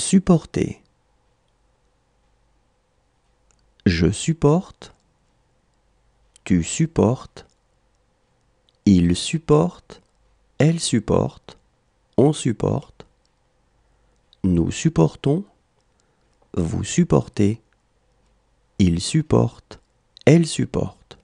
Supporter. Je supporte. Tu supportes. Il supporte. Elle supporte. On supporte. Nous supportons. Vous supportez. Il supporte. Elle supporte.